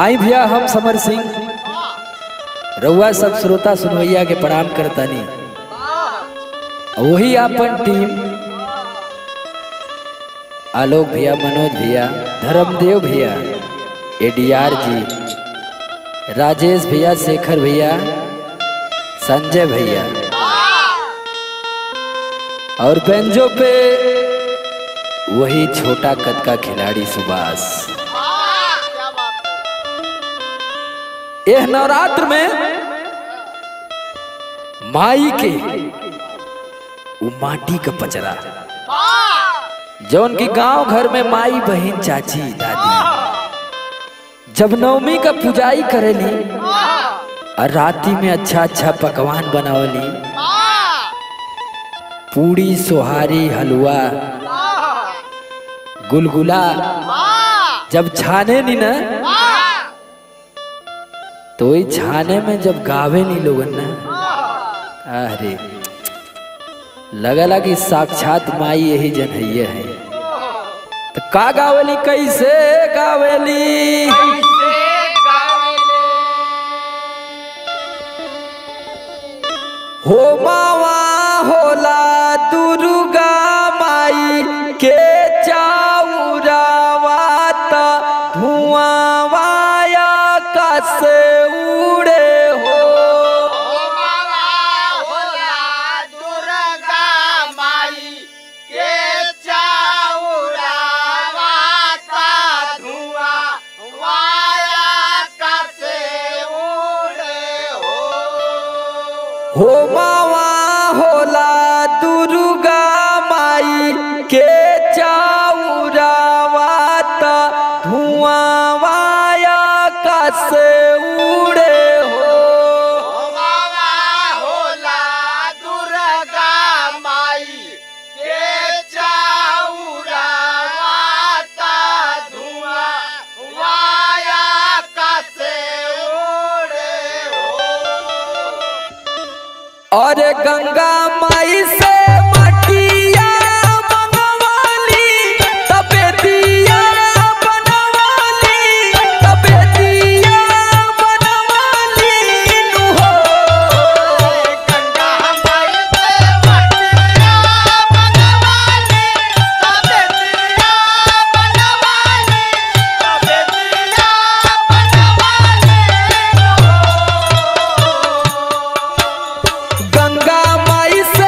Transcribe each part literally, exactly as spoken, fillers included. आई भैया हम समर सिंह रउआ सब श्रोता सुनवैया के प्रणाम करतानी। वही अपन टीम आलोक भैया, मनोज भैया, धर्मदेव भैया, एडीआर जी, राजेश भैया, शेखर भैया, संजय भैया और बेंजो पे वही छोटा कद का खिलाड़ी सुभाष। यह नवरात्र में माई के वो माटी का पचरा जो उनकी गांव घर में माई, बहन, चाची, दादी जब नवमी का पूजाई करेली और राती में अच्छा अच्छा पकवान बनावली, पूड़ी, सोहारी, हलवा, गुलगुला जब छाने नी ना, तो वही छाने में जब गावे नहीं लोग ना, अरे लगला कि साक्षात माई यही जनहिया है। तो का गावेली, कैसे गावेली, हो मावा होला दुर्गा माई के चाउरावा ता धुआं वाया कसे हो मावा होला दुर्गा माई के चाउरावा ता धुआं वाया कसे उड़े। और गंगा माई से मटिया बनवाली, तबे दिया बनवाली, तबे दिया बनवाली हो। गंगा माई से मटिया बनवाली, तबे दिया बनवाली, तबे दिया बनवाली हो। गंगा माई से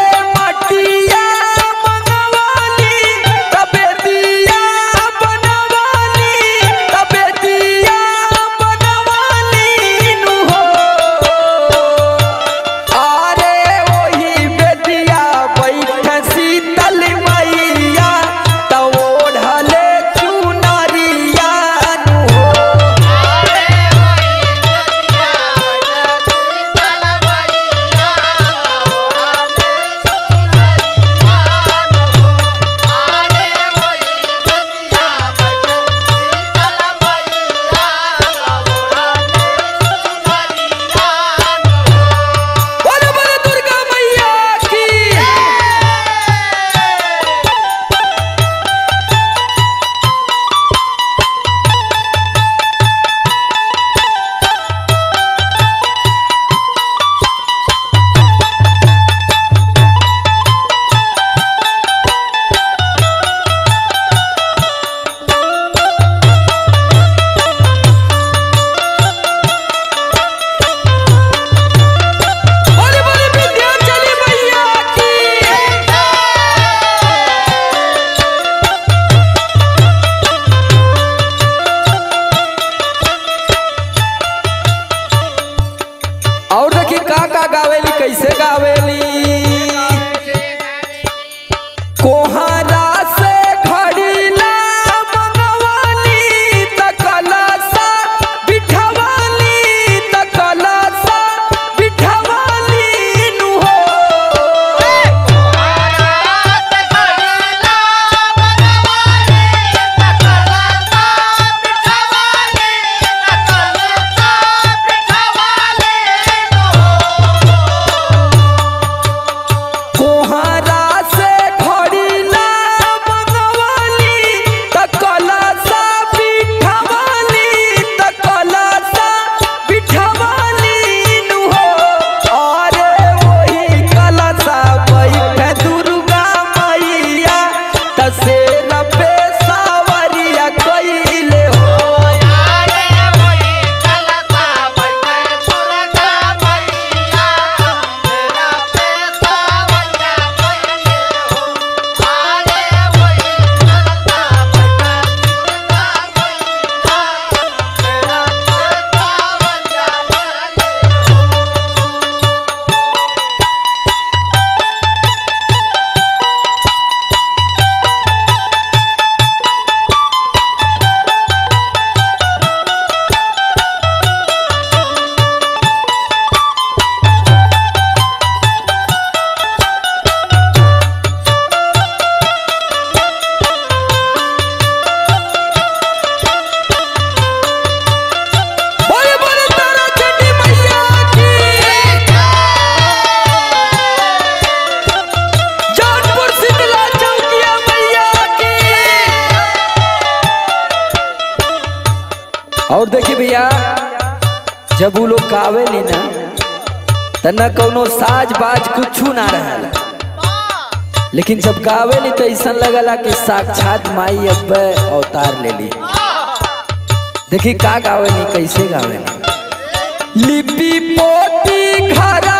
और देखिए भैया, जब वो लोग गावे ली ना तो न कोनो साज बाज कुछ ना रहा, लेकिन जब गावे ली तो ऐसा लगला कि साक्षात माई अब अवतार ले ली। देखिए का गावे ली, कैसे गावे ली। लिपि पोती घरा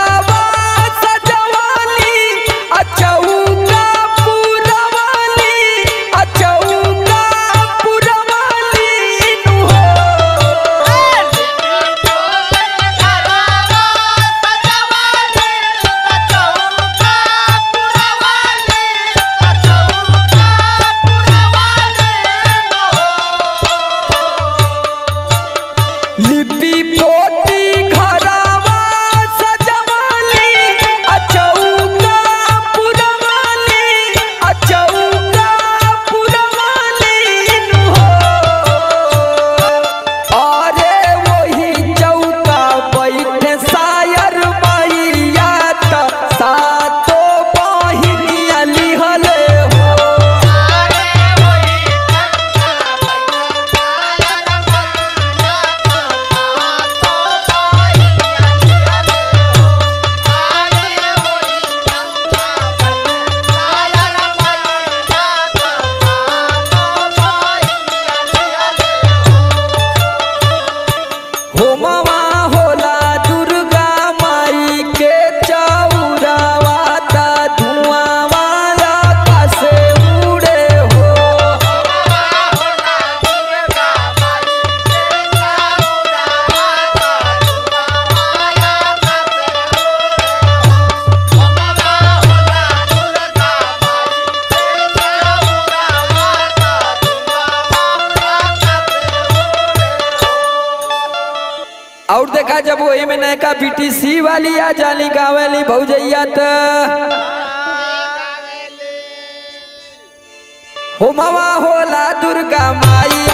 और देखा, जब वही में नयका बीटीसी वाली आ जाली गावेली भौजैया त हो मामा होला दुर्गा माई।